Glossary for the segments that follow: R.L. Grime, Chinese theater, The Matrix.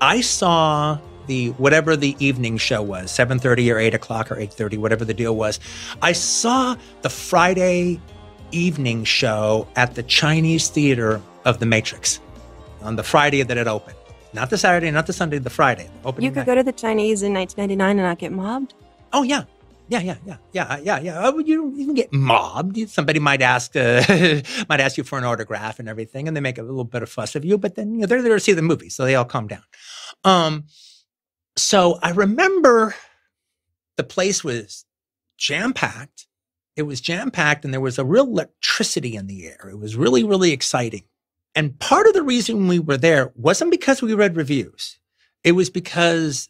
I saw the whatever the evening show was, 7:30 or 8 o'clock or 8:30, whatever the deal was. I saw the Friday evening show at the Chinese theater of The Matrix on the Friday that it opened. Not the Saturday, not the Sunday, the Friday. You could go to the Chinese in 1999 and not get mobbed? Oh, yeah. Yeah. Oh, you don't even get mobbed. Somebody might ask might ask you for an autograph and everything, and they make a little bit of fuss of you, but then, you know, they're there to see the movie, so they all calm down. So I remember the place was jam-packed. It was jam-packed, and there was a real electricity in the air. It was really, really exciting. And part of the reason we were there wasn't because we read reviews. It was because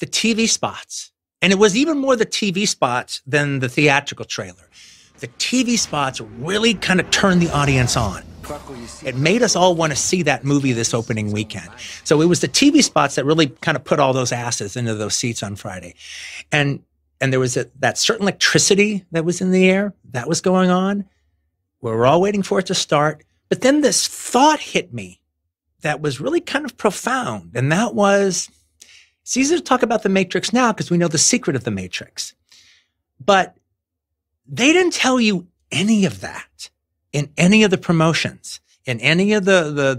the TV spots, and it was even more the TV spots than the theatrical trailer. The TV spots really kind of turned the audience on. It made us all want to see that movie this opening weekend. So it was the TV spots that really kind of put all those asses into those seats on Friday. And there was that certain electricity that was in the air, that was going on. We were all waiting for it to start. But then this thought hit me that was really kind of profound, and that was, it's easy to talk about The Matrix now because we know the secret of The Matrix, but they didn't tell you any of that in any of the promotions, in any of the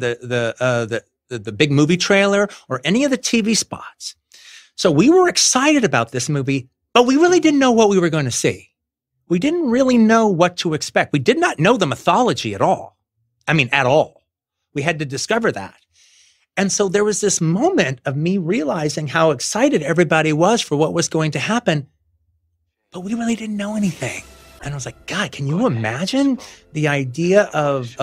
big movie trailer or any of the TV spots. So we were excited about this movie, but we really didn't know what we were going to see. We didn't really know what to expect. We did not know the mythology at all. I mean, at all. We had to discover that. And so there was this moment of me realizing how excited everybody was for what was going to happen, but we really didn't know anything. And I was like, God, can you imagine the idea of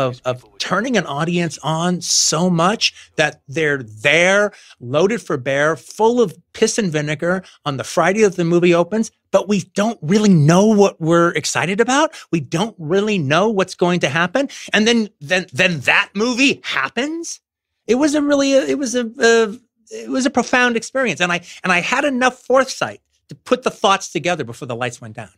turning an audience on so much that they're there, loaded for bear, full of piss and vinegar on the Friday that the movie opens, but we don't really know what we're excited about. We don't really know what's going to happen. And then that movie happens. It was a really, it was a profound experience. And I had enough foresight to put the thoughts together before the lights went down.